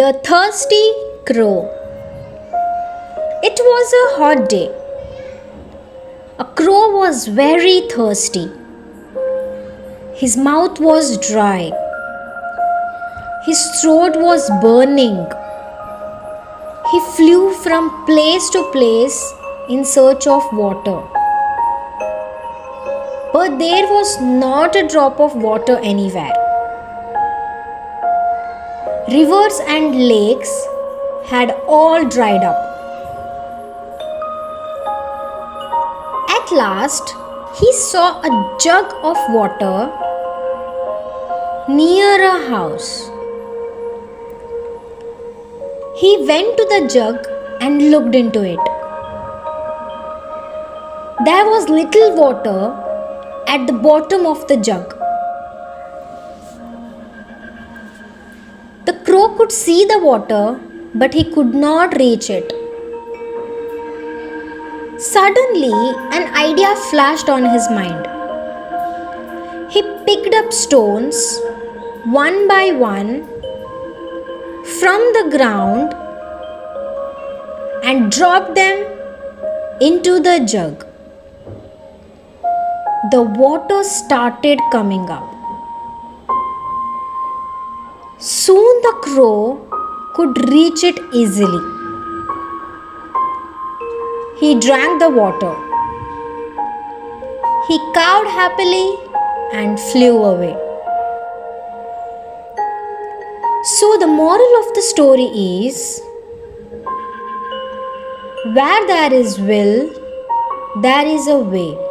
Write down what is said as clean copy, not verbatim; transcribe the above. The Thirsty Crow. It was a hot day. A crow was very thirsty. His mouth was dry. His throat was burning. He flew from place to place in search of water. But there was not a drop of water anywhere. Rivers and lakes had all dried up. At last, he saw a jug of water near a house. He went to the jug and looked into it. There was little water at the bottom of the jug. The crow could see the water, but he could not reach it. Suddenly, an idea flashed on his mind. He picked up stones, one by one, from the ground and dropped them into the jug. The water started coming up. Soon the crow could reach it easily. He drank the water. He cawed happily and flew away. So the moral of the story is, where there is will, there is a way.